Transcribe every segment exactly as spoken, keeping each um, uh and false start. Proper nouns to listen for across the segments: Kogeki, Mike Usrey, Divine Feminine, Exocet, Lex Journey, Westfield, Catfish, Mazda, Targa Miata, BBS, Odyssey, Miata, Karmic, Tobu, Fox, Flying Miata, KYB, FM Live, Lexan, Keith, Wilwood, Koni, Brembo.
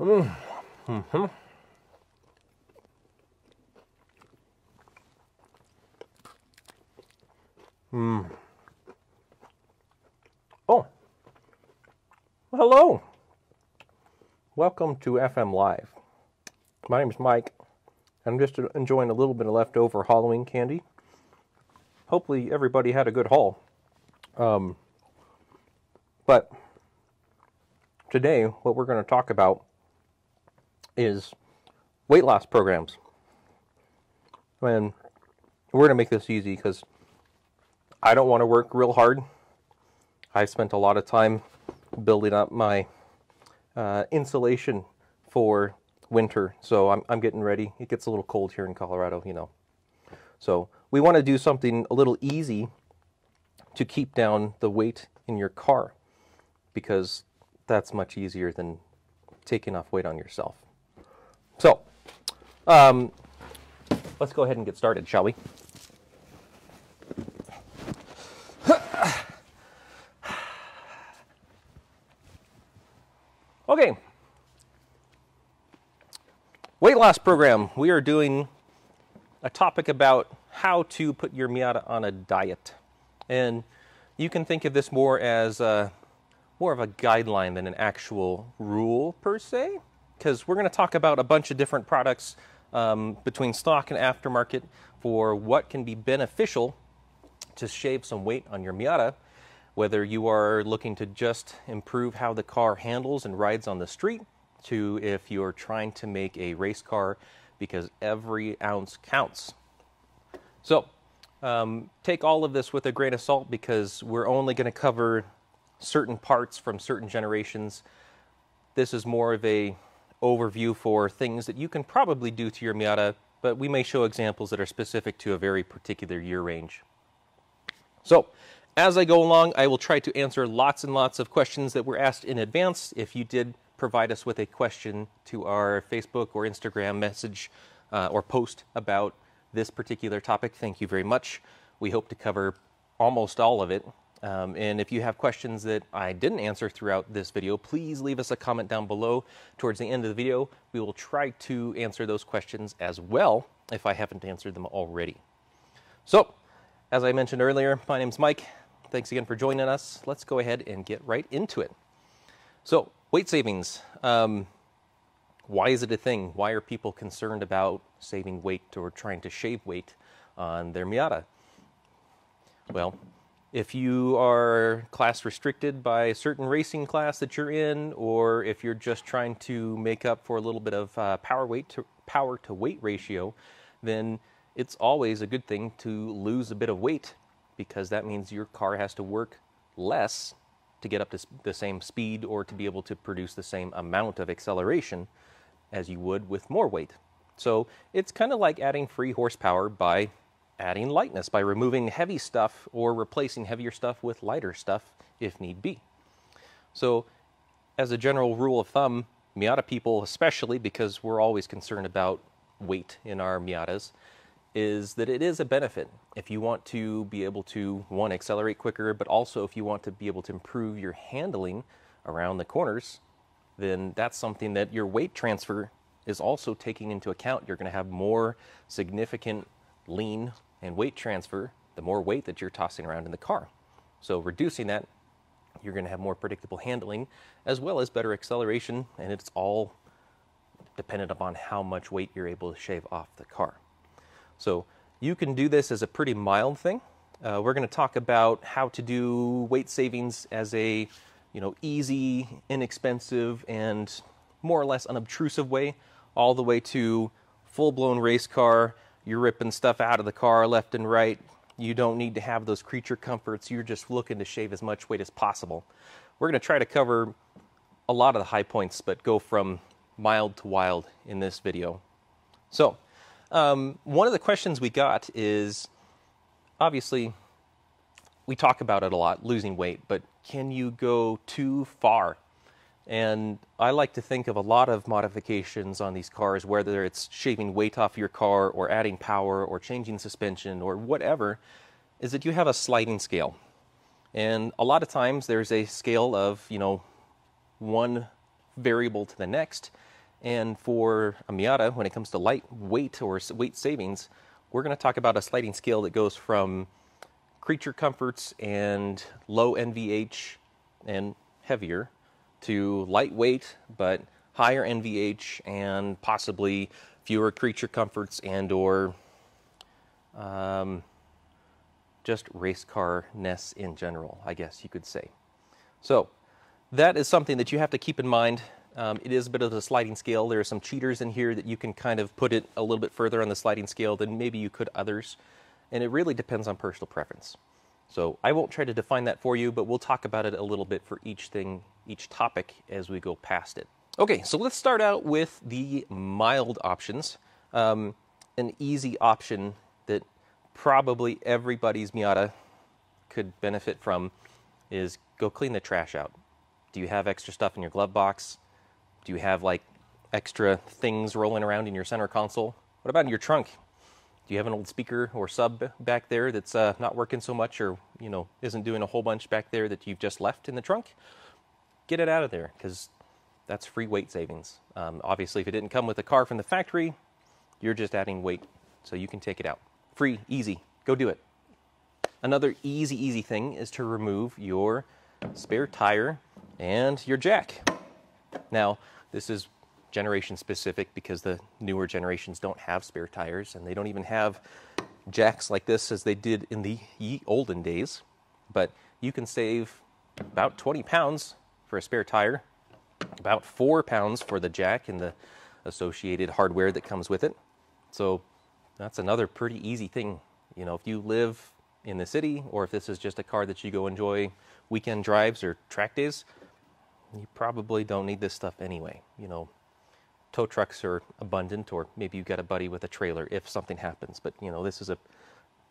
Mm-hmm. Mm. Oh, hello. Welcome to F M Live. My name is Mike. I'm just enjoying a little bit of leftover Halloween candy. Hopefully everybody had a good haul. Um, but today, what we're going to talk about is weight loss programs. And we're going to make this easy because I don't want to work real hard. I spent a lot of time building up my uh, insulation for winter, so I'm, I'm getting ready. It gets a little cold here in Colorado, you know. So we want to do something a little easy to keep down the weight in your car, because that's much easier than taking off weight on yourself. So um, let's go ahead and get started, shall we? Okay, weight loss program. We are doing a topic about how to put your Miata on a diet. And you can think of this more as a, more of a guideline than an actual rule per se, because we're going to talk about a bunch of different products um, between stock and aftermarket for what can be beneficial to shave some weight on your Miata. Whether you are looking to just improve how the car handles and rides on the street, to if you're trying to make a race car, because every ounce counts. So um, take all of this with a grain of salt, because we're only going to cover certain parts from certain generations. This is more of a overview for things that you can probably do to your Miata, but we may show examples that are specific to a very particular year range. So, as I go along, I will try to answer lots and lots of questions that were asked in advance. If you did provide us with a question to our Facebook or Instagram message uh, or post about this particular topic, thank you very much. We hope to cover almost all of it. Um, and if you have questions that I didn't answer throughout this video, please leave us a comment down below. Towards the end of the video, we will try to answer those questions as well, if I haven't answered them already. So, as I mentioned earlier, my name's Mike. Thanks again for joining us. Let's go ahead and get right into it. So, weight savings. Um, why is it a thing? Why are people concerned about saving weight or trying to shave weight on their Miata? Well, if you are class restricted by a certain racing class that you're in, or if you're just trying to make up for a little bit of uh, power weight to power to weight ratio, then it's always a good thing to lose a bit of weight, because that means your car has to work less to get up to the same speed or to be able to produce the same amount of acceleration as you would with more weight. So it's kind of like adding free horsepower by adding lightness, by removing heavy stuff or replacing heavier stuff with lighter stuff if need be. So as a general rule of thumb, Miata people especially, because we're always concerned about weight in our Miatas, is that it is a benefit if you want to be able to, one, accelerate quicker, but also if you want to be able to improve your handling around the corners, then that's something that your weight transfer is also taking into account. You're going to have more significant lean and weight transfer, the more weight that you're tossing around in the car. So reducing that, you're going to have more predictable handling as well as better acceleration, and it's all dependent upon how much weight you're able to shave off the car. So you can do this as a pretty mild thing. Uh, we're going to talk about how to do weight savings as a, you know, easy, inexpensive, and more or less unobtrusive way, all the way to full-blown race car. You're ripping stuff out of the car left and right. You don't need to have those creature comforts. You're just looking to shave as much weight as possible. We're going to try to cover a lot of the high points, but go from mild to wild in this video. So, Um, one of the questions we got is, obviously, we talk about it a lot, losing weight, but can you go too far? And I like to think of a lot of modifications on these cars, whether it's shaving weight off your car or adding power or changing suspension or whatever, is that you have a sliding scale. And a lot of times there's a scale of, you know, one variable to the next. And for a Miata, when it comes to light weight or weight savings, we're going to talk about a sliding scale that goes from creature comforts and low N V H and heavier to lightweight but higher N V H and possibly fewer creature comforts and or um, just race car-ness in general, I guess you could say. So that is something that you have to keep in mind. Um, it is a bit of a sliding scale. There are some cheaters in here that you can kind of put it a little bit further on the sliding scale than maybe you could others. And it really depends on personal preference. So I won't try to define that for you, but we'll talk about it a little bit for each thing, each topic as we go past it. Okay, so let's start out with the mild options. Um, an easy option that probably everybody's Miata could benefit from is go clean the trash out. Do you have extra stuff in your glove box? Do you have like extra things rolling around in your center console? What about in your trunk? Do you have an old speaker or sub back there that's uh, not working so much, or you know, isn't doing a whole bunch back there that you've just left in the trunk? Get it out of there, because that's free weight savings. Um, obviously, if it didn't come with a car from the factory, you're just adding weight, so you can take it out. Free, easy, go do it. Another easy, easy thing is to remove your spare tire and your jack. Now, this is generation specific because the newer generations don't have spare tires and they don't even have jacks like this as they did in the ye olden days. But you can save about twenty pounds for a spare tire, about four pounds for the jack and the associated hardware that comes with it. So that's another pretty easy thing. You know, if you live in the city or if this is just a car that you go enjoy weekend drives or track days, you probably don't need this stuff anyway, you know. Tow trucks are abundant, or maybe you've got a buddy with a trailer if something happens. But you know, this is a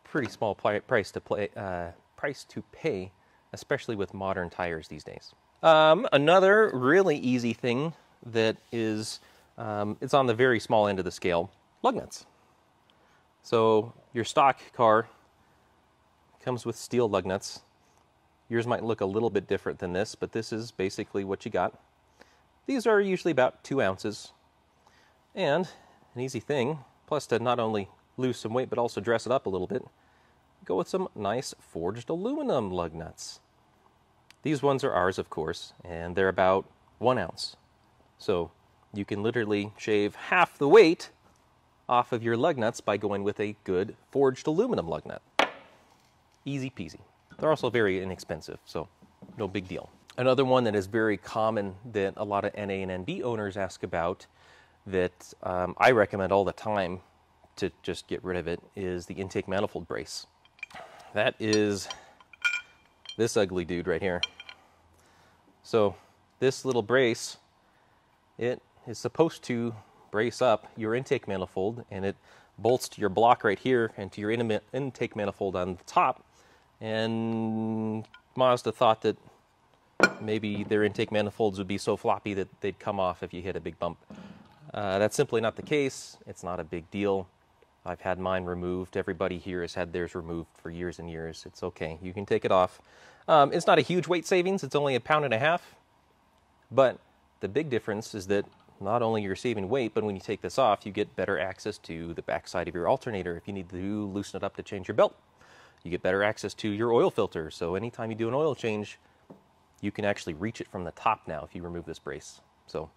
pretty small price to play, uh, price to pay, especially with modern tires these days. Um, another really easy thing that is, um, it's on the very small end of the scale, lug nuts. So your stock car comes with steel lug nuts. Yours might look a little bit different than this, but this is basically what you got. These are usually about two ounces. And an easy thing, plus to not only lose some weight, but also dress it up a little bit, go with some nice forged aluminum lug nuts. These ones are ours, of course, and they're about one ounce. So you can literally shave half the weight off of your lug nuts by going with a good forged aluminum lug nut. Easy peasy. They're also very inexpensive, so no big deal. Another one that is very common that a lot of N A and N B owners ask about that um, I recommend all the time to just get rid of it is the intake manifold brace. That is this ugly dude right here. So this little brace, it is supposed to brace up your intake manifold, and it bolts to your block right here and to your in intake manifold on the top. And Mazda thought that maybe their intake manifolds would be so floppy that they'd come off if you hit a big bump. Uh, that's simply not the case. It's not a big deal. I've had mine removed. Everybody here has had theirs removed for years and years. It's okay. You can take it off. Um, it's not a huge weight savings. It's only a pound and a half. But the big difference is that not only you're saving weight, but when you take this off, you get better access to the backside of your alternator. If you need to loosen it up to change your belt, you get better access to your oil filter. So anytime you do an oil change, you can actually reach it from the top now if you remove this brace. So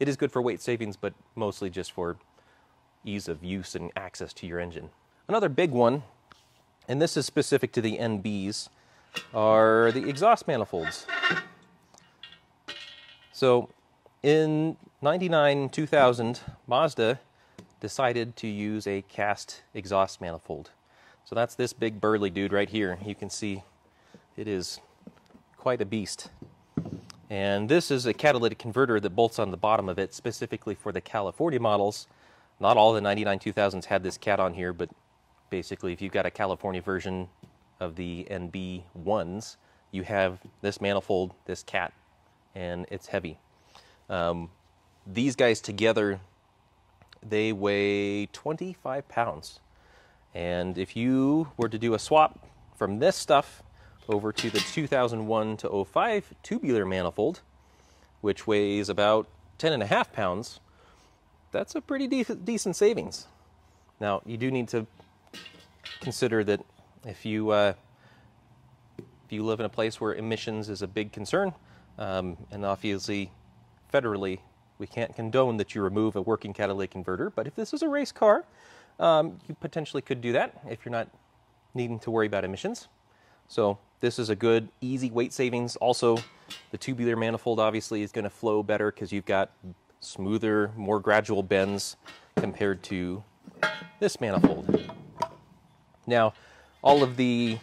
it is good for weight savings, but mostly just for ease of use and access to your engine. Another big one, and this is specific to the N Bs, are the exhaust manifolds. So in ninety-nine two thousand, Mazda decided to use a cast exhaust manifold. So that's this big burly dude right here. You can see it is quite a beast. And this is a catalytic converter that bolts on the bottom of it specifically for the California models. Not all the ninety-nine two thousands had this cat on here, but basically if you've got a California version of the N B ones, you have this manifold, this cat, and it's heavy. Um, these guys together, they weigh twenty-five pounds. And if you were to do a swap from this stuff over to the two thousand one to oh five tubular manifold, which weighs about ten and a half pounds, that's a pretty de decent savings. Now, you do need to consider that if you, uh, if you live in a place where emissions is a big concern, um, and obviously federally, we can't condone that you remove a working catalytic converter, but if this is a race car, um, you potentially could do that if you're not needing to worry about emissions. So this is a good, easy weight savings. Also, the tubular manifold obviously is going to flow better because you've got smoother, more gradual bends compared to this manifold. Now, all of the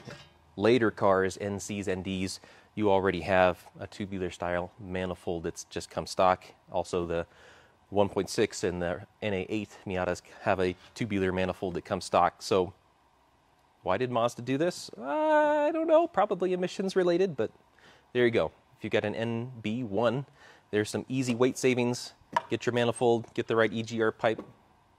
later cars, N Cs, N Ds, you already have a tubular style manifold that's just come stock. Also, the one point six and the N A eight Miatas have a tubular manifold that comes stock. So why did Mazda do this? Uh, I don't know, probably emissions related, but there you go. If you've got an N B one, there's some easy weight savings. Get your manifold, get the right E G R pipe,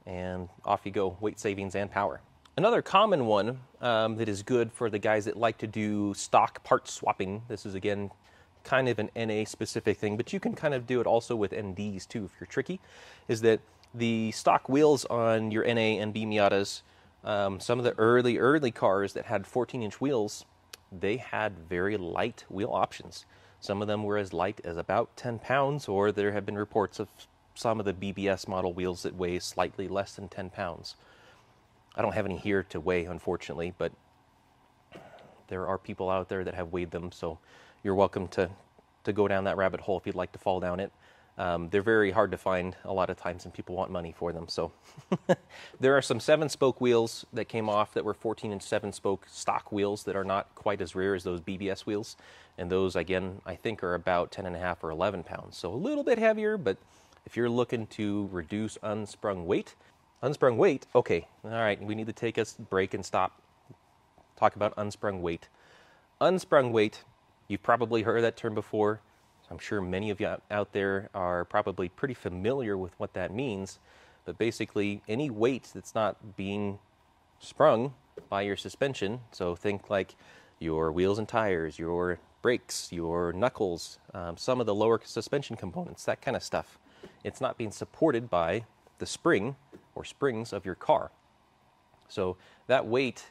and off you go, weight savings and power. Another common one um, that is good for the guys that like to do stock part swapping. This is, again, kind of an N A specific thing, but you can kind of do it also with N Ds too if you're tricky, is that the stock wheels on your N A and N B Miatas, um, some of the early, early cars that had fourteen inch wheels, they had very light wheel options. Some of them were as light as about ten pounds, or there have been reports of some of the B B S model wheels that weigh slightly less than ten pounds. I don't have any here to weigh, unfortunately, but there are people out there that have weighed them, so you're welcome to, to go down that rabbit hole if you'd like to fall down it. Um, they're very hard to find a lot of times, and people want money for them, so. There are some seven-spoke wheels that came off that were fourteen inch seven-spoke stock wheels that are not quite as rear as those B B S wheels, and those, again, I think are about ten and a half or eleven pounds, so a little bit heavier, but if you're looking to reduce unsprung weight, Unsprung weight, okay, all right, we need to take a break and stop. Talk about unsprung weight. Unsprung weight, you've probably heard that term before. I'm sure many of you out there are probably pretty familiar with what that means, but basically any weight that's not being sprung by your suspension, so think like your wheels and tires, your brakes, your knuckles, um, some of the lower suspension components, that kind of stuff. It's not being supported by the spring or springs of your car. So that weight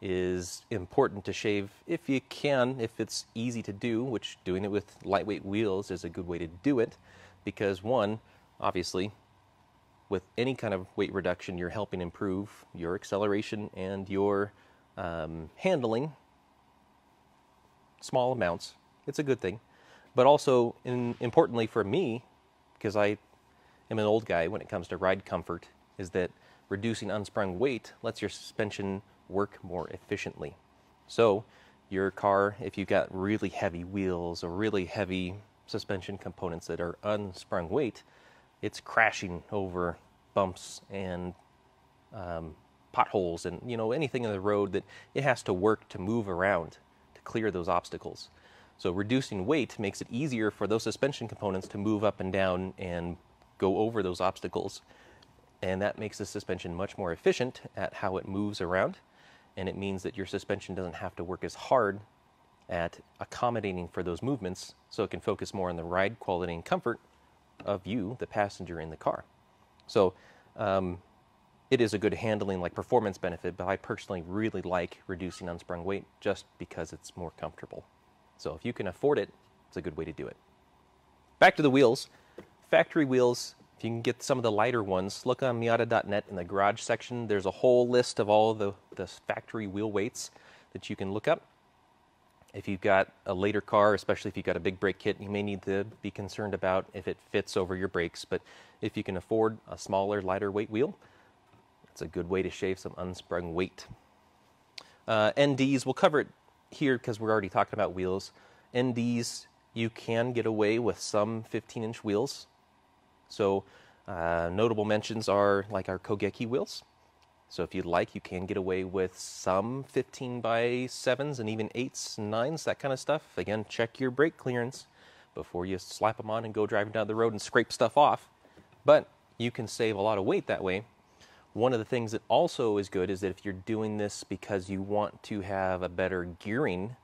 is important to shave if you can, if it's easy to do, which doing it with lightweight wheels is a good way to do it, because one, obviously, with any kind of weight reduction, you're helping improve your acceleration and your um, handling small amounts. It's a good thing. But also, in, importantly for me, because I am an old guy when it comes to ride comfort, is that reducing unsprung weight lets your suspension work more efficiently. So your car, if you've got really heavy wheels or really heavy suspension components that are unsprung weight, it's crashing over bumps and um, potholes and, you know, anything in the road that it has to work to move around to clear those obstacles. So reducing weight makes it easier for those suspension components to move up and down and go over those obstacles. And that makes the suspension much more efficient at how it moves around, and it means that your suspension doesn't have to work as hard at accommodating for those movements, so it can focus more on the ride quality and comfort of you, the passenger in the car. So um, it is a good handling, like performance benefit, but I personally really like reducing unsprung weight just because it's more comfortable. So if you can afford it, it's a good way to do it. Back to the wheels. Factory wheels, if you can get some of the lighter ones, look on Miata dot net in the garage section. There's a whole list of all the, the factory wheel weights that you can look up. If you've got a later car, especially if you've got a big brake kit, you may need to be concerned about if it fits over your brakes. But if you can afford a smaller, lighter weight wheel, it's a good way to shave some unsprung weight. Uh, N Ds, we'll cover it here because we're already talking about wheels. N Ds, you can get away with some fifteen inch wheels. So uh, notable mentions are like our Kogeki wheels. So if you'd like, you can get away with some fifteen by sevens and even eights and nines, that kind of stuff. Again, check your brake clearance before you slap them on and go driving down the road and scrape stuff off. But you can save a lot of weight that way. One of the things that also is good is that if you're doing this because you want to have a better gearing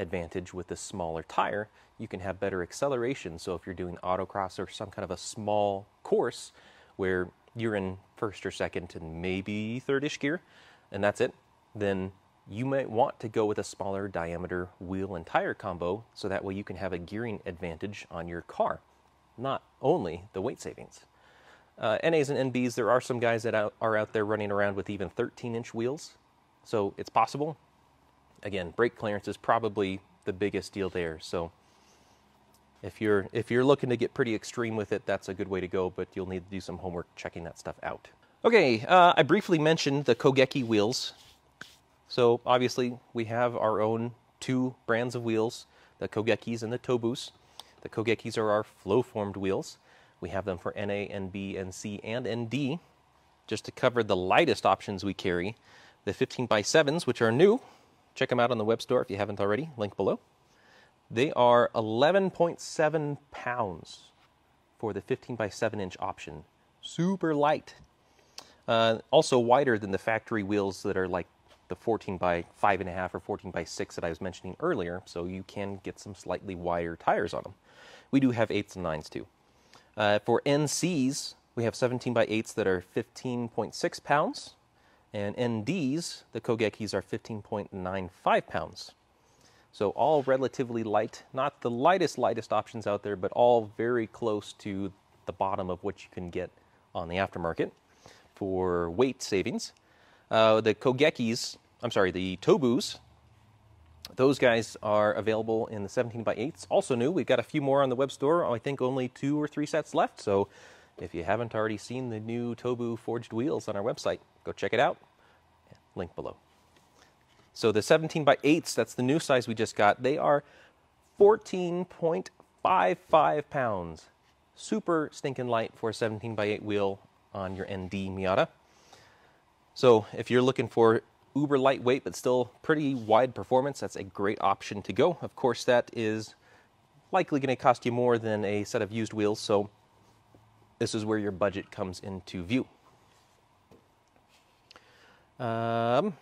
advantage with this smaller tire, you can have better acceleration. So if you're doing autocross or some kind of a small course where you're in first or second and maybe third-ish gear, and that's it, then you might want to go with a smaller diameter wheel and tire combo, so that way you can have a gearing advantage on your car, not only the weight savings. Uh, N As and N Bs, there are some guys that out, are out there running around with even thirteen-inch wheels, so it's possible. Again, brake clearance is probably the biggest deal there, so if you're, if you're looking to get pretty extreme with it, that's a good way to go, but you'll need to do some homework checking that stuff out. Okay, uh, I briefly mentioned the Kogeki wheels. So obviously we have our own two brands of wheels, the Kogekis and the Tobus. The Kogekis are our flow-formed wheels. We have them for N A, N B, N C, and N D. Just to cover the lightest options we carry, the fifteen by sevens, which are new, check them out on the web store if you haven't already, link below. They are eleven point seven pounds for the fifteen by seven inch option. Super light. Uh, also wider than the factory wheels that are like the fourteen by five and a half or fourteen by six that I was mentioning earlier, so you can get some slightly wider tires on them. We do have eights and nines too. Uh, for N Cs, we have seventeen by eights that are fifteen point six pounds, and N Ds, the Kogekis, are fifteen point nine five pounds. So all relatively light, not the lightest, lightest options out there, but all very close to the bottom of what you can get on the aftermarket for weight savings. Uh, the Kogekis, I'm sorry, the Tobus, those guys are available in the seventeen by eights. Also new, we've got a few more on the web store. I think only two or three sets left. So if you haven't already seen the new Tobu forged wheels on our website, go check it out. Link below. So the seventeen by eights, that's the new size we just got. They are fourteen point five five pounds. Super stinking light for a seventeen by eight wheel on your N D Miata. So if you're looking for uber lightweight but still pretty wide performance, that's a great option to go. Of course, that is likely going to cost you more than a set of used wheels, so this is where your budget comes into view. Um,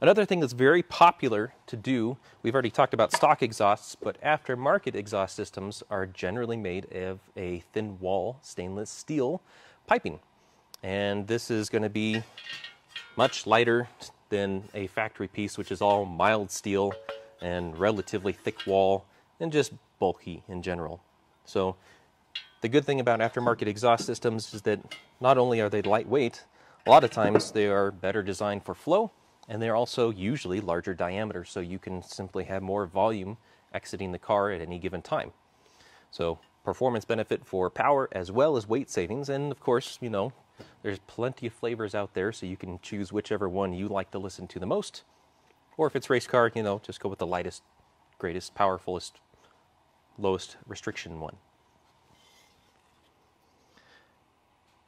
another thing that's very popular to do, we've already talked about stock exhausts, but aftermarket exhaust systems are generally made of a thin wall stainless steel piping. And this is going to be much lighter than a factory piece, which is all mild steel and relatively thick wall and just bulky in general. So the good thing about aftermarket exhaust systems is that not only are they lightweight, a lot of times they are better designed for flow, and they're also usually larger diameter, so you can simply have more volume exiting the car at any given time. So performance benefit for power as well as weight savings, and of course, you know, there's plenty of flavors out there, so you can choose whichever one you like to listen to the most. Or if it's race car, you know, just go with the lightest, greatest, powerfulest, lowest restriction one.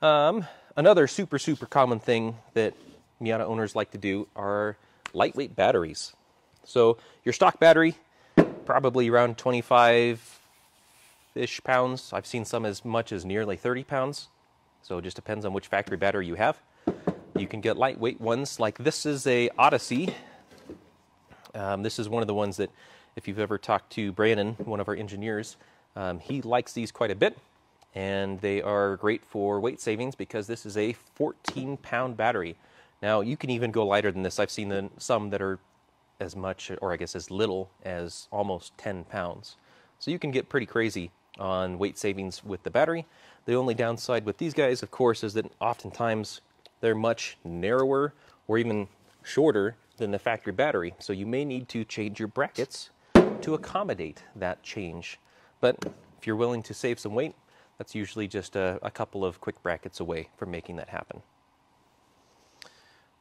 Um, another super, super common thing that Miata owners like to do are lightweight batteries. So your stock battery, probably around twenty-five-ish pounds. I've seen some as much as nearly thirty pounds. So it just depends on which factory battery you have. You can get lightweight ones, like this is a Odyssey. Um, this is one of the ones that, if you've ever talked to Brandon, one of our engineers, um, he likes these quite a bit, and they are great for weight savings because this is a fourteen pound battery. Now you can even go lighter than this. I've seen the, some that are as much, or I guess as little as almost ten pounds. So you can get pretty crazy on weight savings with the battery. The only downside with these guys, of course, is that oftentimes they're much narrower or even shorter than the factory battery. So you may need to change your brackets to accommodate that change. But if you're willing to save some weight, that's usually just a, a couple of quick brackets away from making that happen.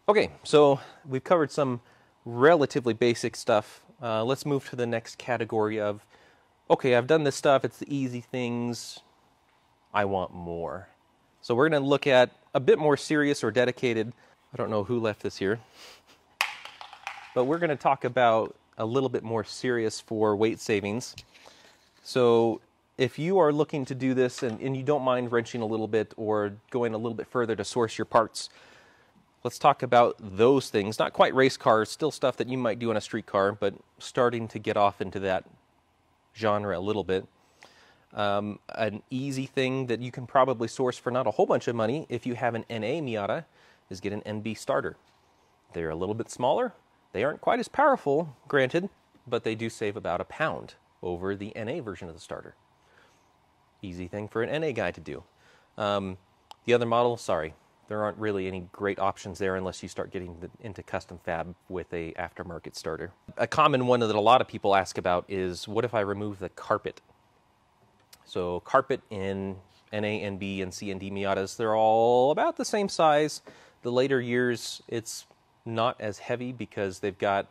Okay, so we've covered some relatively basic stuff. Uh, let's move to the next category of, okay, I've done this stuff, it's the easy things, I want more. So we're gonna look at a bit more serious or dedicated, I don't know who left this here, but we're gonna talk about a little bit more serious for weight savings. So if you are looking to do this and, and you don't mind wrenching a little bit or going a little bit further to source your parts, Let's talk about those things. Not quite race cars, still stuff that you might do on a street car, but starting to get off into that genre a little bit. Um, an easy thing that you can probably source for not a whole bunch of money if you have an N A Miata is get an N B starter. They're a little bit smaller. They aren't quite as powerful, granted, but they do save about a pound over the N A version of the starter. Easy thing for an N A guy to do. Um, the other model, sorry, there aren't really any great options there unless you start getting the, into custom fab with a aftermarket starter. A common one that a lot of people ask about is, what if I remove the carpet? So carpet in N A, N B, and C N D Miatas, they're all about the same size. The later years, it's not as heavy because they've got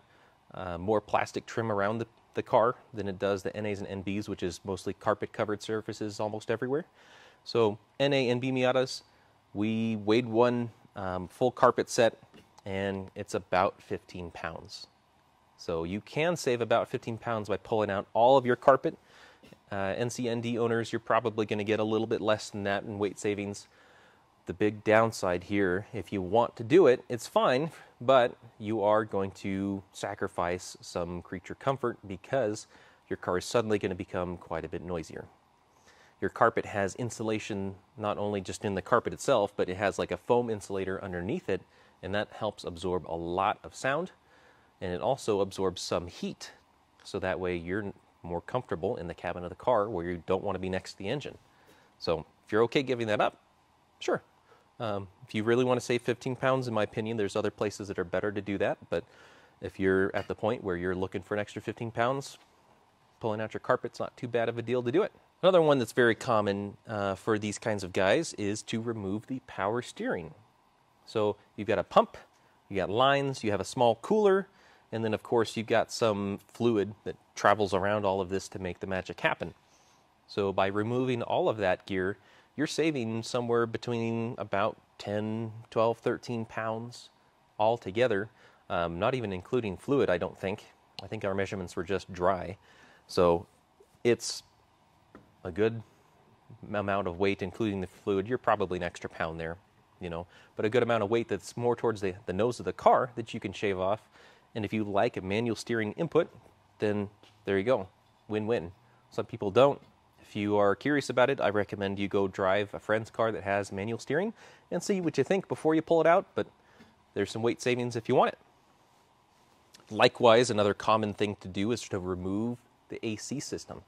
uh, more plastic trim around the, the car than it does the N As and N Bs, which is mostly carpet-covered surfaces almost everywhere. So N A, N B Miatas, we weighed one um, full carpet set, and it's about fifteen pounds. So you can save about fifteen pounds by pulling out all of your carpet. Uh, N C N D owners, you're probably going to get a little bit less than that in weight savings. The big downside here, if you want to do it, it's fine, but you are going to sacrifice some creature comfort because your car is suddenly going to become quite a bit noisier. Your carpet has insulation not only just in the carpet itself, but it has like a foam insulator underneath it, and that helps absorb a lot of sound, and it also absorbs some heat, so that way you're more comfortable in the cabin of the car where you don't want to be next to the engine. So if you're okay giving that up, sure. Um, if you really want to save fifteen pounds, in my opinion, there's other places that are better to do that. But if you're at the point where you're looking for an extra fifteen pounds, pulling out your carpet's not too bad of a deal to do it. Another one that's very common uh, for these kinds of guys is to remove the power steering. So you've got a pump, you got lines, you have a small cooler, and then, of course, you've got some fluid that travels around all of this to make the magic happen. So by removing all of that gear, you're saving somewhere between about ten, twelve, thirteen pounds altogether, um, not even including fluid, I don't think. I think our measurements were just dry. So it's a good amount of weight, including the fluid. You're probably an extra pound there, you know, but a good amount of weight that's more towards the, the nose of the car that you can shave off. And if you like a manual steering input, then there you go, win-win. Some people don't. If you are curious about it, I recommend you go drive a friend's car that has manual steering and see what you think before you pull it out, but there's some weight savings if you want it. Likewise, another common thing to do is to remove the A C system.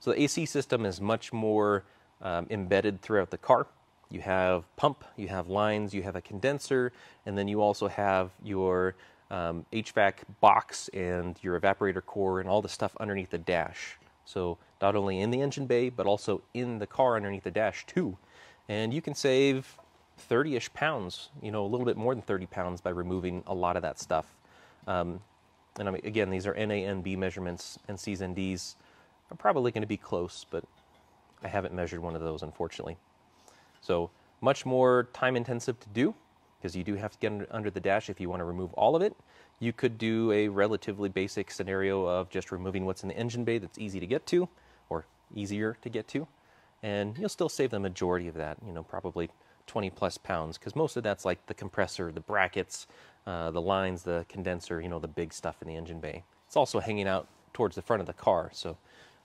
So the A C system is much more um, embedded throughout the car. You have pump, you have lines, you have a condenser, and then you also have your Um, H V A C box and your evaporator core and all the stuff underneath the dash. So not only in the engine bay, but also in the car underneath the dash too. And you can save thirty-ish pounds, you know, a little bit more than thirty pounds by removing a lot of that stuff. Um, and I mean, again, these are N A, N B measurements, and Cs and Ds are probably going to be close, but I haven't measured one of those, unfortunately. So much more time intensive to do, because you do have to get under the dash if you want to remove all of it. You could do a relatively basic scenario of just removing what's in the engine bay that's easy to get to, or easier to get to, and you'll still save the majority of that, you know, probably twenty plus pounds, because most of that's like the compressor, the brackets, uh, the lines, the condenser, you know, the big stuff in the engine bay. It's also hanging out towards the front of the car, so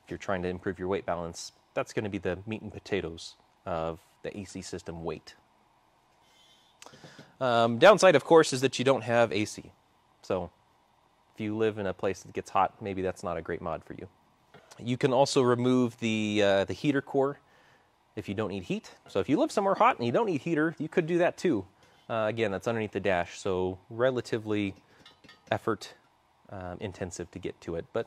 if you're trying to improve your weight balance, that's going to be the meat and potatoes of the A C system weight. Um, downside, of course, is that you don't have A C. So if you live in a place that gets hot, maybe that's not a great mod for you. You can also remove the, uh, the heater core if you don't need heat. So if you live somewhere hot and you don't need heater, you could do that too. Uh, again, that's underneath the dash, so relatively effort um, intensive to get to it. But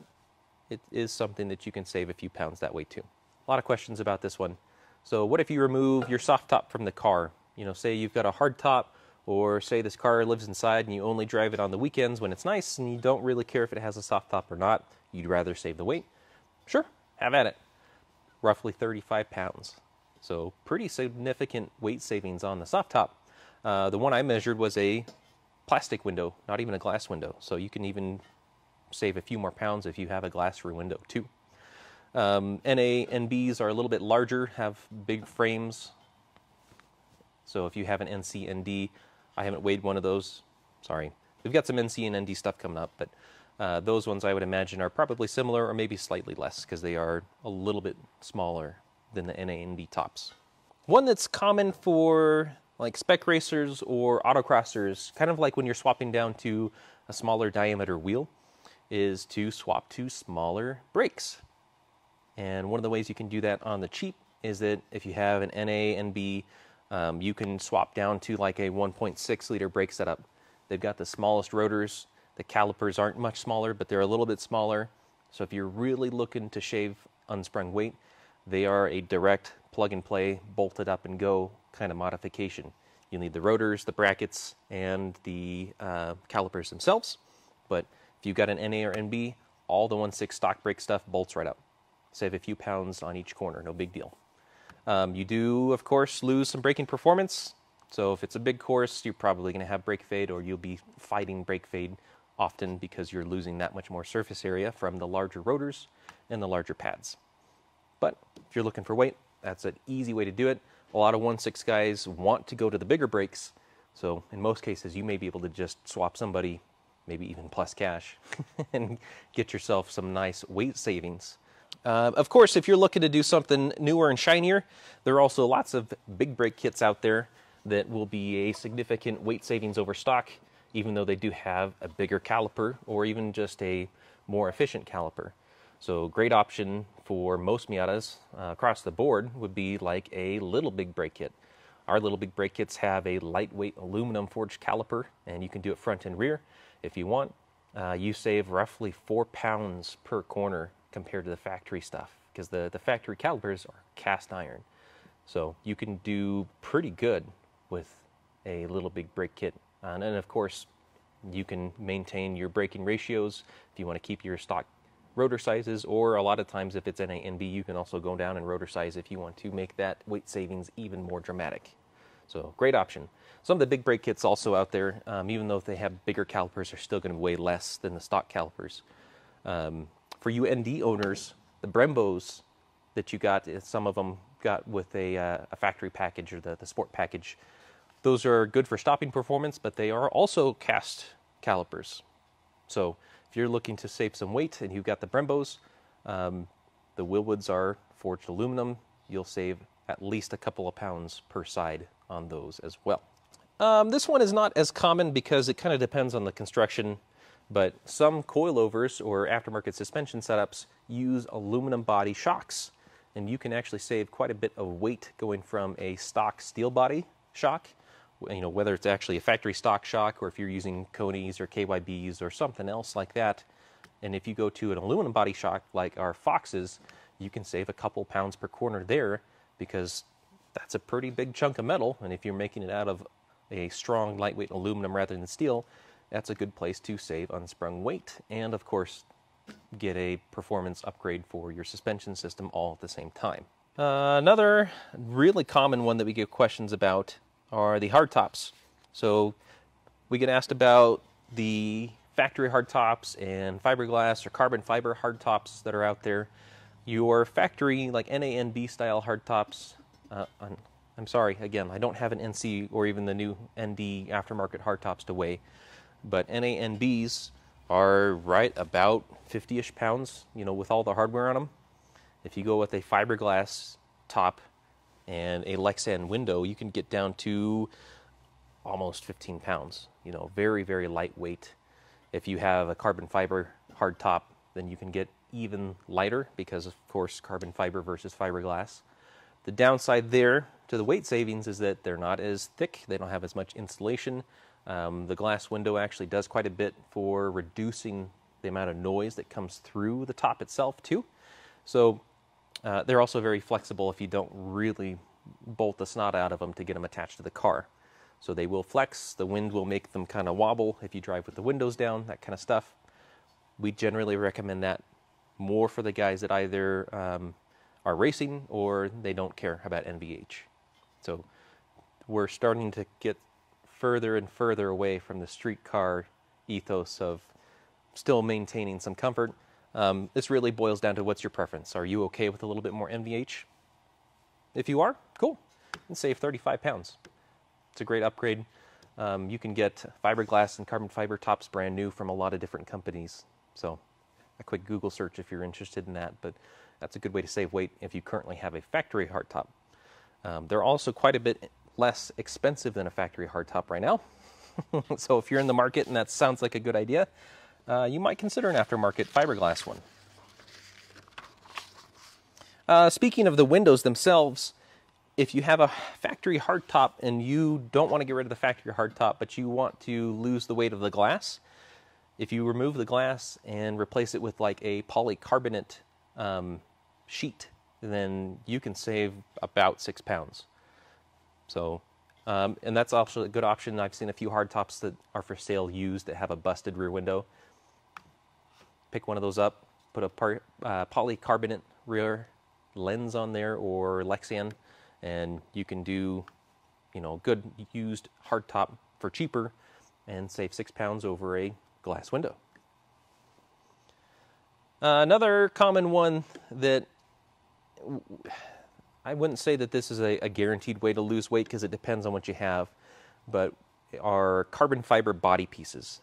it is something that you can save a few pounds that way too. A lot of questions about this one. So what if you remove your soft top from the car? You know, say you've got a hard top, or say this car lives inside and you only drive it on the weekends when it's nice and you don't really care if it has a soft top or not, you'd rather save the weight. Sure, have at it. Roughly thirty-five pounds. So pretty significant weight savings on the soft top. Uh, the one I measured was a plastic window, not even a glass window. So you can even save a few more pounds if you have a glass rear window too. Um, N A, N Bs are a little bit larger, have big frames. So if you have an N C N D, I haven't weighed one of those. Sorry. We've got some N C and N D stuff coming up, but uh, those ones I would imagine are probably similar or maybe slightly less because they are a little bit smaller than the N A and N D tops. One that's common for like spec racers or autocrossers, kind of like when you're swapping down to a smaller diameter wheel, is to swap to smaller brakes. And one of the ways you can do that on the cheap is that if you have an N A, N B, um, you can swap down to like a one point six liter brake setup. They've got the smallest rotors. The calipers aren't much smaller, but they're a little bit smaller. So if you're really looking to shave unsprung weight, they are a direct plug and play, bolted up and go kind of modification. You'll need the rotors, the brackets, and the uh, calipers themselves. But if you've got an N A or N B, all the one six stock brake stuff bolts right up. Save a few pounds on each corner, no big deal. Um, you do, of course, lose some braking performance. So if it's a big course, you're probably going to have brake fade, or you'll be fighting brake fade often because you're losing that much more surface area from the larger rotors and the larger pads. But if you're looking for weight, that's an easy way to do it. A lot of one six guys want to go to the bigger brakes. So in most cases, you may be able to just swap somebody, maybe even plus cash, and get yourself some nice weight savings. Uh, of course, if you're looking to do something newer and shinier, there are also lots of big brake kits out there that will be a significant weight savings over stock, even though they do have a bigger caliper or even just a more efficient caliper. So great option for most Miatas uh, across the board would be like a little big brake kit. Our little big brake kits have a lightweight aluminum forged caliper, and you can do it front and rear if you want. Uh, you save roughly four pounds per corner compared to the factory stuff, because the, the factory calipers are cast iron. So you can do pretty good with a little big brake kit. And then of course, you can maintain your braking ratios if you want to keep your stock rotor sizes, or a lot of times if it's N A N B, you can also go down and rotor size if you want to make that weight savings even more dramatic. So great option. Some of the big brake kits also out there, um, even though if they have bigger calipers, they're still going to weigh less than the stock calipers. Um, for you N D owners, the Brembos that you got, some of them got with a, uh, a factory package or the, the sport package, those are good for stopping performance, but they are also cast calipers. So if you're looking to save some weight and you've got the Brembos, um, the Wilwoods are forged aluminum. You'll save at least a couple of pounds per side on those as well. Um, this one is not as common because it kind of depends on the construction, but some coilovers or aftermarket suspension setups use aluminum body shocks, and you can actually save quite a bit of weight going from a stock steel body shock, you know, whether it's actually a factory stock shock or if you're using Konies or K Y Bs or something else like that. And if you go to an aluminum body shock like our Foxes, you can save a couple pounds per corner there, because that's a pretty big chunk of metal. And if you're making it out of a strong lightweight aluminum rather than steel, that's a good place to save unsprung weight. And of course, get a performance upgrade for your suspension system all at the same time. Uh, another really common one that we get questions about are the hard tops. So we get asked about the factory hard tops and fiberglass or carbon fiber hard tops that are out there. Your factory, like N A N B style hard tops, uh, I'm, I'm sorry, again, I don't have an N C or even the new N D aftermarket hard tops to weigh, but N A N Bs are right about fifty-ish pounds, you know, with all the hardware on them. If you go with a fiberglass top and a Lexan window, you can get down to almost fifteen pounds. You know, very, very lightweight. If you have a carbon fiber hard top, then you can get even lighter because, of course, carbon fiber versus fiberglass. The downside there to the weight savings is that they're not as thick. They don't have as much insulation. Um, the glass window actually does quite a bit for reducing the amount of noise that comes through the top itself, too. So Uh, they're also very flexible if you don't really bolt the snot out of them to get them attached to the car. So they will flex, the wind will make them kind of wobble if you drive with the windows down, that kind of stuff. We generally recommend that more for the guys that either um, are racing or they don't care about N V H. So we're starting to get further and further away from the street car ethos of still maintaining some comfort. Um, this really boils down to what's your preference. Are you okay with a little bit more N V H? If you are, cool. And save thirty-five pounds. It's a great upgrade. Um, you can get fiberglass and carbon fiber tops brand new from a lot of different companies. So a quick Google search if you're interested in that, but that's a good way to save weight if you currently have a factory hardtop. Um, they're also quite a bit less expensive than a factory hardtop right now. So if you're in the market and that sounds like a good idea, uh, you might consider an aftermarket fiberglass one. Uh, speaking of the windows themselves, if you have a factory hardtop and you don't want to get rid of the factory hardtop, but you want to lose the weight of the glass, if you remove the glass and replace it with like a polycarbonate um, sheet, then you can save about six pounds. So, um, and that's also a good option. I've seen a few hardtops that are for sale used that have a busted rear window. Pick one of those up, put a par uh, polycarbonate rear lens on there or Lexan, and you can do, you know, good used hardtop for cheaper and save six pounds over a glass window. Uh, another common one that I wouldn't say that this is a, a guaranteed way to lose weight because it depends on what you have, but are carbon fiber body pieces.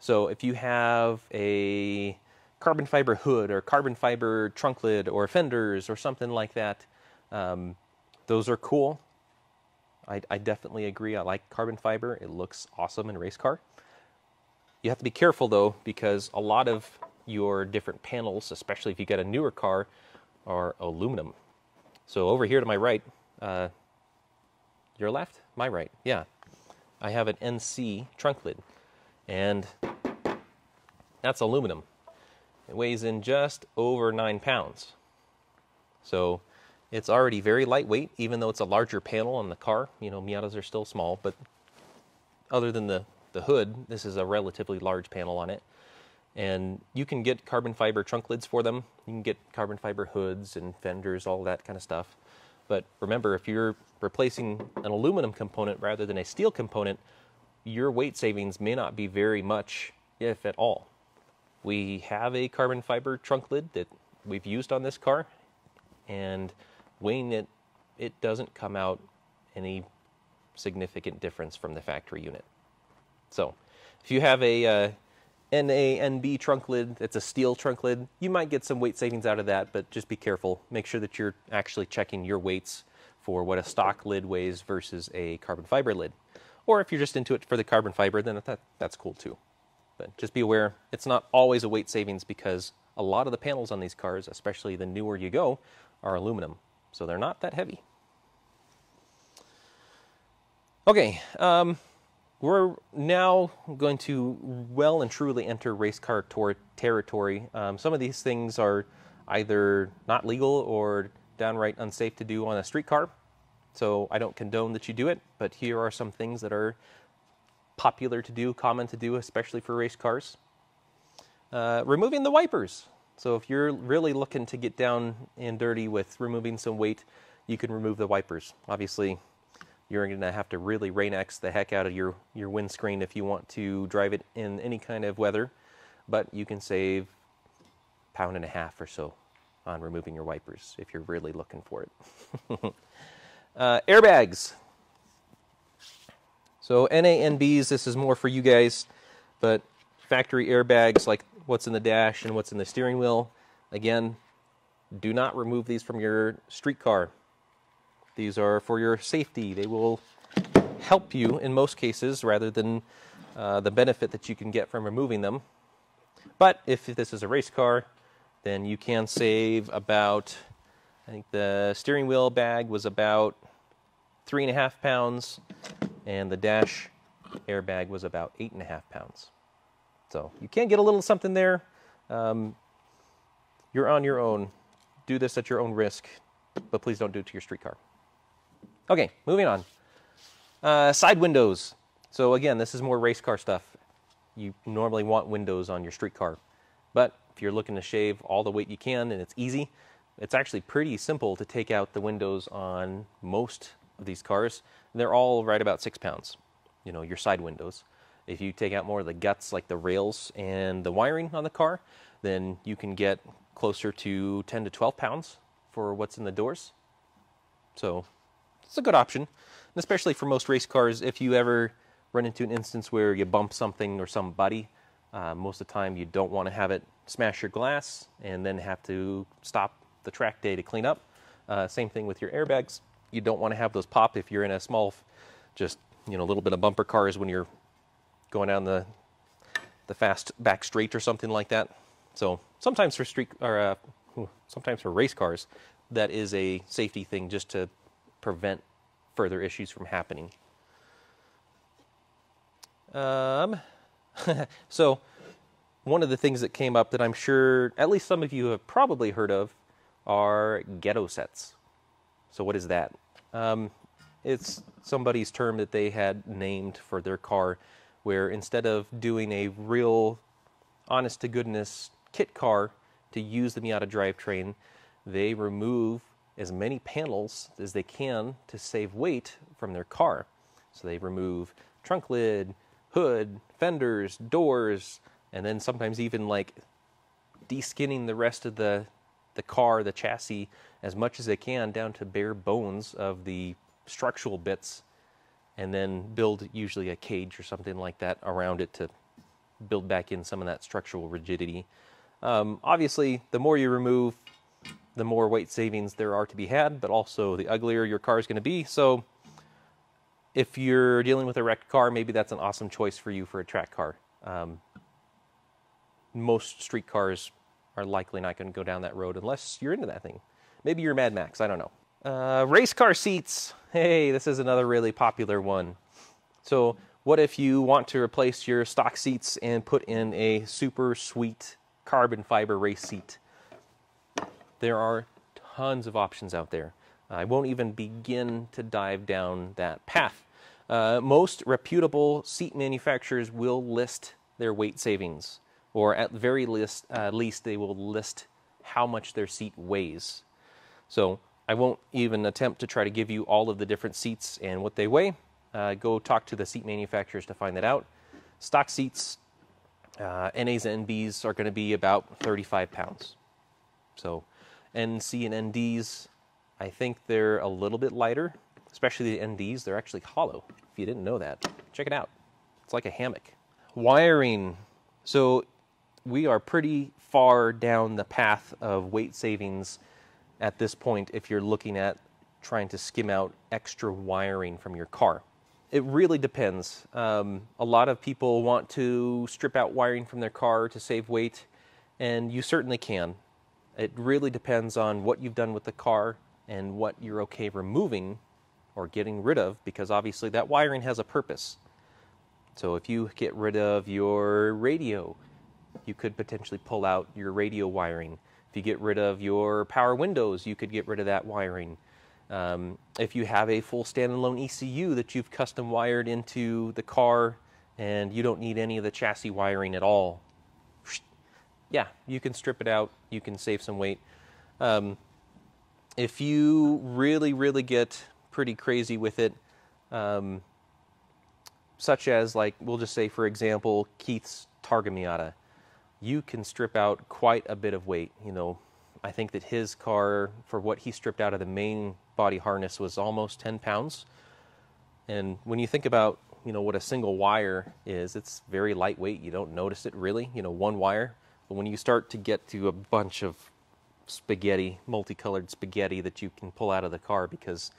So if you have a carbon fiber hood or carbon fiber trunk lid or fenders or something like that, um, those are cool. I, I definitely agree. I like carbon fiber. It looks awesome in a race car. You have to be careful though, because a lot of your different panels, especially if you get a newer car, are aluminum. So over here to my right, uh, your left, my right, yeah. I have an N C trunk lid, and that's aluminum. It weighs in just over nine pounds. So it's already very lightweight, even though it's a larger panel on the car. You know, Miatas are still small, but other than the, the hood, this is a relatively large panel on it. And you can get carbon fiber trunk lids for them. You can get carbon fiber hoods and fenders, all that kind of stuff. But remember, if you're replacing an aluminum component rather than a steel component, your weight savings may not be very much, if at all. We have a carbon fiber trunk lid that we've used on this car, and weighing it, it doesn't come out any significant difference from the factory unit. So if you have a uh, N A N B trunk lid, it's a steel trunk lid, you might get some weight savings out of that, but just be careful. Make sure that you're actually checking your weights for what a stock lid weighs versus a carbon fiber lid. Or if you're just into it for the carbon fiber, then that, that's cool too. But just be aware, it's not always a weight savings because a lot of the panels on these cars, especially the newer you go, are aluminum. So they're not that heavy. Okay, um, we're now going to well and truly enter race car tour territory. Um, some of these things are either not legal or downright unsafe to do on a street car. So I don't condone that you do it, but here are some things that are popular to do, common to do, especially for race cars. Uh, removing the wipers. So if you're really looking to get down and dirty with removing some weight, you can remove the wipers. Obviously, you're going to have to really rain-X the heck out of your, your windscreen if you want to drive it in any kind of weather, but you can save a pound and a half or so on removing your wipers if you're really looking for it. uh, airbags. So N A N Bs, this is more for you guys, but factory airbags like what's in the dash and what's in the steering wheel, again, do not remove these from your street car. These are for your safety. They will help you in most cases rather than uh, the benefit that you can get from removing them. But if this is a race car, then you can save about, I think the steering wheel bag was about three and a half pounds and the dash airbag was about eight and a half pounds. So you can get a little something there. Um, you're on your own. Do this at your own risk, but please don't do it to your street car. Okay, moving on. Uh, side windows. So again, this is more race car stuff. You normally want windows on your street car, but if you're looking to shave all the weight you can and it's easy, it's actually pretty simple to take out the windows on most of these cars. They're all right about six pounds, you know, your side windows. If you take out more of the guts, like the rails and the wiring on the car, then you can get closer to ten to twelve pounds for what's in the doors. So It's a good option, and especially for most race cars, if you ever run into an instance where you bump something or somebody, uh, most of the time you don't want to have it smash your glass and then have to stop the track day to clean up. Uh, same thing with your airbags. You don't want to have those pop if you're in a small, just, you know, a little bit of bumper cars when you're going down the the fast back straight or something like that. So sometimes for street or uh, sometimes for race cars, that is a safety thing just to prevent further issues from happening. Um, so one of the things that came up that I'm sure at least some of you have probably heard of are ghetto sets. So what is that? Um, it's somebody's term that they had named for their car, where instead of doing a real honest-to-goodness kit car to use the Miata drivetrain, they remove as many panels as they can to save weight from their car. So they remove trunk lid, hood, fenders, doors, and then sometimes even like de-skinning the rest of the, the car, the chassis, as much as they can down to bare bones of the structural bits, and then build usually a cage or something like that around it to build back in some of that structural rigidity. Um, obviously, the more you remove, the more weight savings there are to be had, but also the uglier your car is going to be. So if you're dealing with a wrecked car, maybe that's an awesome choice for you for a track car. Um, most street cars are likely not going to go down that road unless you're into that thing. Maybe you're Mad Max, I don't know. Uh, race car seats. Hey, this is another really popular one. So what if you want to replace your stock seats and put in a super sweet carbon fiber race seat? There are tons of options out there. I won't even begin to dive down that path. Uh, most reputable seat manufacturers will list their weight savings, or at very least, uh, least they will list how much their seat weighs. So I won't even attempt to try to give you all of the different seats and what they weigh. Uh, go talk to the seat manufacturers to find that out. Stock seats, uh, N As and N Bs are going to be about thirty-five pounds. So N C and N Ds, I think they're a little bit lighter, especially the N Ds. They're actually hollow. If you didn't know that, check it out. It's like a hammock. Wiring. So we are pretty far down the path of weight savings at this point if you're looking at trying to skim out extra wiring from your car. It really depends. Um, a lot of people want to strip out wiring from their car to save weight, and you certainly can. It really depends on what you've done with the car and what you're okay removing or getting rid of, because obviously that wiring has a purpose. So if you get rid of your radio, you could potentially pull out your radio wiring. If you get rid of your power windows, you could get rid of that wiring. Um, if you have a full standalone E C U that you've custom wired into the car and you don't need any of the chassis wiring at all, yeah, you can strip it out. You can save some weight. Um, if you really, really get pretty crazy with it, um, such as, like, we'll just say, for example, Keith's Targa Miata, you can strip out quite a bit of weight. You know, I think that his car, for what he stripped out of the main body harness, was almost ten pounds. And when you think about, you know, what a single wire is, it's very lightweight. You don't notice it really, you know, one wire. But when you start to get to a bunch of spaghetti, multicolored spaghetti that you can pull out of the car because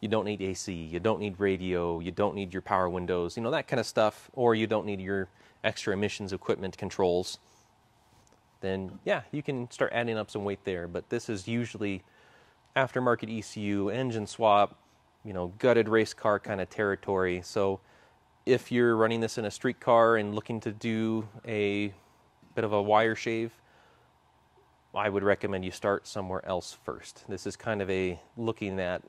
you don't need A C, you don't need radio, you don't need your power windows, you know, that kind of stuff, or you don't need your extra emissions equipment controls, then yeah, you can start adding up some weight there. But this is usually aftermarket E C U, engine swap, you know, gutted race car kind of territory. So if you're running this in a street car and looking to do a bit of a wire shave, I would recommend you start somewhere else first. This is kind of a looking at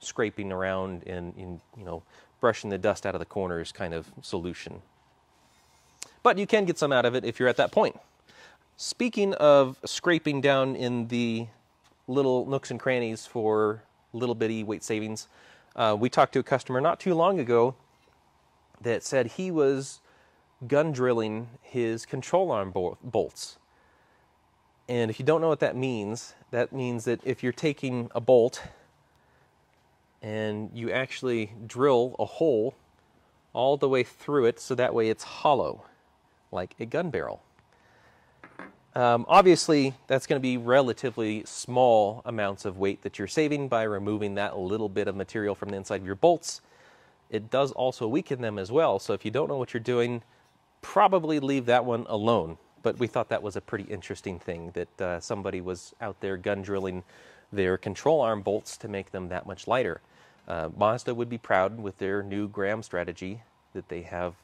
scraping around and, and you know, brushing the dust out of the corners kind of solution. But you can get some out of it if you're at that point. Speaking of scraping down in the little nooks and crannies for little bitty weight savings, uh, we talked to a customer not too long ago that said he was gun drilling his control arm bol bolts. And if you don't know what that means, that means that if you're taking a bolt and you actually drill a hole all the way through it so that way it's hollow, like a gun barrel. Um, obviously, that's going to be relatively small amounts of weight that you're saving by removing that little bit of material from the inside of your bolts. It does also weaken them as well, so if you don't know what you're doing, probably leave that one alone. But we thought that was a pretty interesting thing, that uh, somebody was out there gun drilling their control arm bolts to make them that much lighter. Uh, Mazda would be proud with their new gram strategy that they have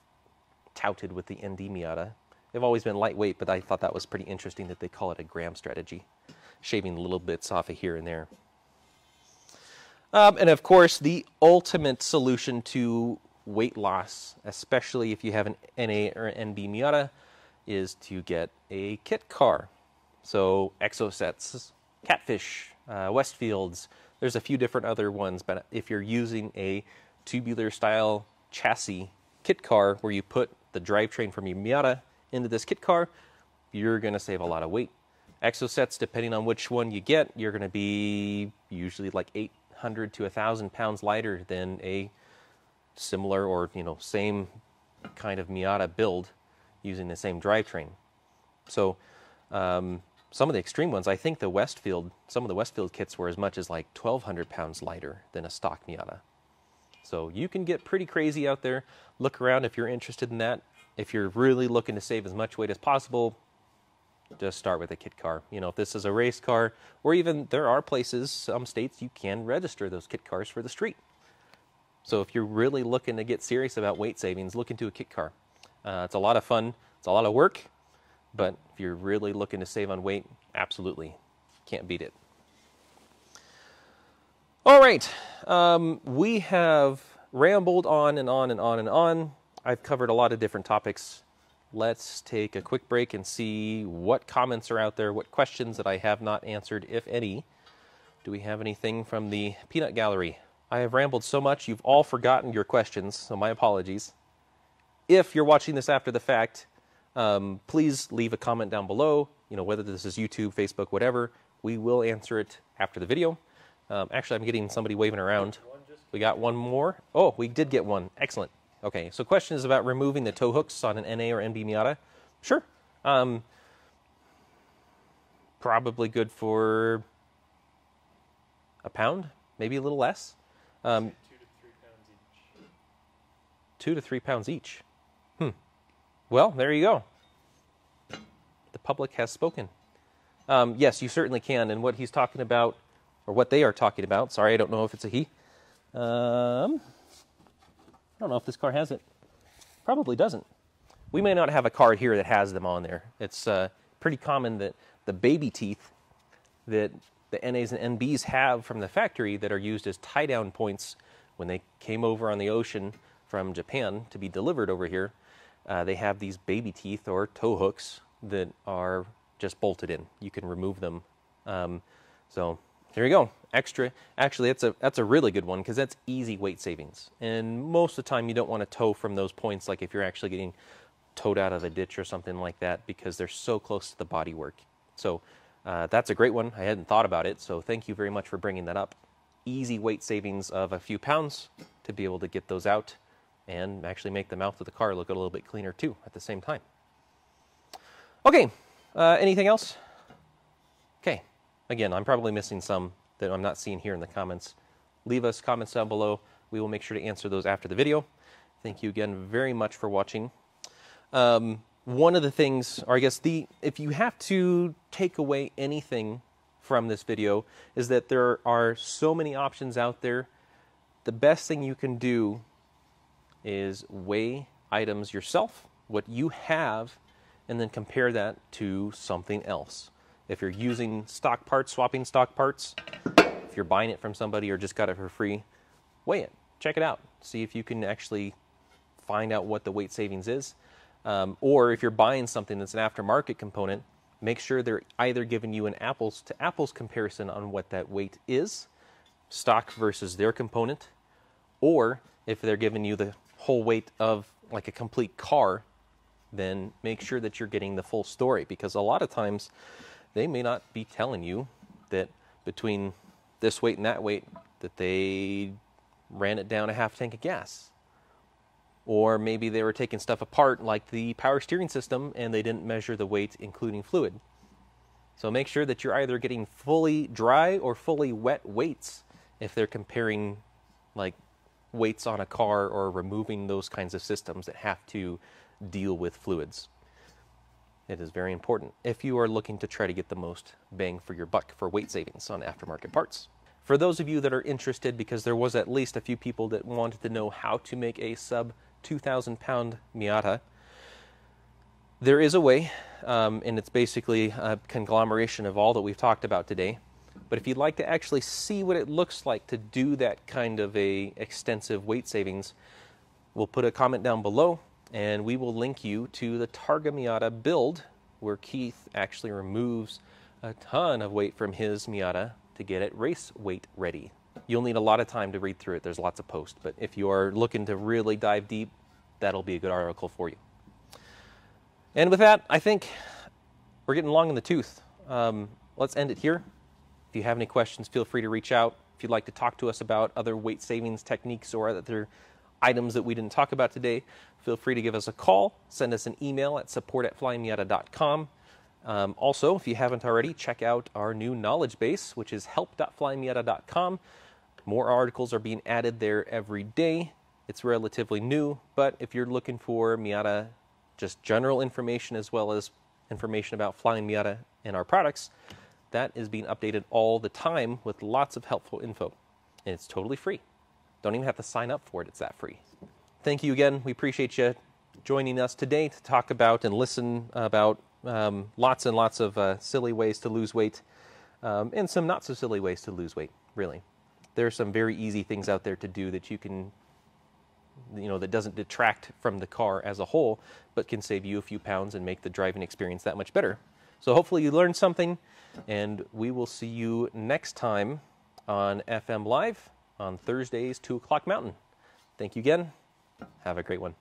touted with the N D Miata. They've always been lightweight, but I thought that was pretty interesting that they call it a gram strategy, shaving little bits off of here and there. Um, and of course, the ultimate solution to weight loss, especially if you have an N A or N B Miata, is to get a kit car. So Exocets, Catfish, uh, Westfields, there's a few different other ones, but if you're using a tubular style chassis kit car where you put the drivetrain from your Miata into this kit car, you're going to save a lot of weight. Exocets, depending on which one you get, you're going to be usually like eight hundred to one thousand pounds lighter than a similar or, you know, same kind of Miata build using the same drivetrain. So um, some of the extreme ones, I think the Westfield, some of the Westfield kits were as much as like twelve hundred pounds lighter than a stock Miata. So you can get pretty crazy out there. Look around if you're interested in that. If you're really looking to save as much weight as possible, just start with a kit car. You know, if this is a race car, or even there are places, some states, you can register those kit cars for the street. So if you're really looking to get serious about weight savings, look into a kit car. Uh, it's a lot of fun, it's a lot of work, but if you're really looking to save on weight, absolutely, can't beat it. All right, um, we have rambled on and on and on and on. I've covered a lot of different topics. Let's take a quick break and see what comments are out there, what questions that I have not answered, if any. Do we have anything from the peanut gallery? I have rambled so much, you've all forgotten your questions, so my apologies. If you're watching this after the fact, um, please leave a comment down below, you know, whether this is YouTube, Facebook, whatever. We will answer it after the video. Um, actually, I'm getting somebody waving around. We got one more. Oh, we did get one. Excellent. Okay, so question is about removing the tow hooks on an N A or N B Miata. Sure. Um, probably good for a pound, maybe a little less. Um, two to three pounds each. Two to three pounds each. Hmm. Well, there you go. The public has spoken. Um, yes, you certainly can. And what he's talking about, or what they are talking about, sorry, I don't know if it's a he. Um... I don't know if this car has it. Probably doesn't. We may not have a car here that has them on there. It's uh, pretty common that the baby teeth that the N As and N Bs have from the factory that are used as tie-down points when they came over on the ocean from Japan to be delivered over here, uh, they have these baby teeth or toe hooks that are just bolted in. You can remove them. Um, so there you go. Extra. Actually, that's a, that's a really good one because that's easy weight savings. And most of the time you don't want to tow from those points, like if you're actually getting towed out of a ditch or something like that, because they're so close to the body work. So uh, that's a great one. I hadn't thought about it, so thank you very much for bringing that up. Easy weight savings of a few pounds to be able to get those out and actually make the mouth of the car look a little bit cleaner too at the same time. Okay, uh, anything else? Okay, again, I'm probably missing some that I'm not seeing here in the comments. Leave us comments down below. We will make sure to answer those after the video. Thank you again very much for watching. Um, one of the things, or I guess the, if you have to take away anything from this video, is that there are so many options out there. The best thing you can do is weigh items yourself, what you have, and then compare that to something else. If you're using stock parts, swapping stock parts, if you're buying it from somebody or just got it for free, weigh it, check it out. See if you can actually find out what the weight savings is. Um, or if you're buying something that's an aftermarket component, make sure they're either giving you an apples to apples comparison on what that weight is, stock versus their component, or if they're giving you the whole weight of like a complete car, then make sure that you're getting the full story, because a lot of times, they may not be telling you that between this weight and that weight that they ran it down a half tank of gas. Or maybe they were taking stuff apart like the power steering system and they didn't measure the weight including fluid. So make sure that you're either getting fully dry or fully wet weights if they're comparing like weights on a car or removing those kinds of systems that have to deal with fluids. It is very important if you are looking to try to get the most bang for your buck for weight savings on aftermarket parts. For those of you that are interested, because there was at least a few people that wanted to know how to make a sub two thousand pound Miata, there is a way, um, and it's basically a conglomeration of all that we've talked about today. But if you'd like to actually see what it looks like to do that kind of a extensive weight savings, we'll put a comment down below and we will link you to the Targa Miata build where Keith actually removes a ton of weight from his Miata to get it race weight ready. You'll need a lot of time to read through it. There's lots of posts, but if you are looking to really dive deep, that'll be a good article for you. And with that, I think we're getting long in the tooth. Um, let's end it here. If you have any questions, feel free to reach out. If you'd like to talk to us about other weight savings techniques or other items that we didn't talk about today, feel free to give us a call. Send us an email at support at flying miata dot com. Um, also, if you haven't already, check out our new knowledge base, which is help dot flying miata dot com. More articles are being added there every day. It's relatively new, but if you're looking for Miata, just general information as well as information about Flying Miata and our products, that is being updated all the time with lots of helpful info. And it's totally free. Don't even have to sign up for it. It's that free. Thank you again. We appreciate you joining us today to talk about and listen about um, lots and lots of uh, silly ways to lose weight um, and some not so silly ways to lose weight, really. There are some very easy things out there to do that you can, you know, that doesn't detract from the car as a whole, but can save you a few pounds and make the driving experience that much better. So hopefully you learned something, and we will see you next time on F M Live on Thursdays, two o'clock Mountain. Thank you again. Have a great one.